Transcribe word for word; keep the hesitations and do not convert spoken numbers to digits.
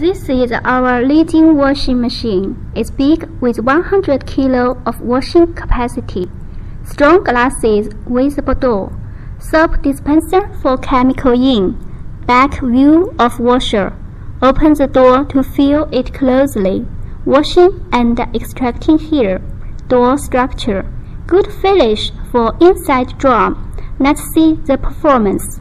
This is our leading washing machine. It's big with one hundred kilo of washing capacity, strong glasses with a bottle, soap dispenser for chemical in, back view of washer, open the door to fill it closely, washing and extracting here, door structure, good finish for inside drum. Let's see the performance.